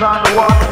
trying to walk.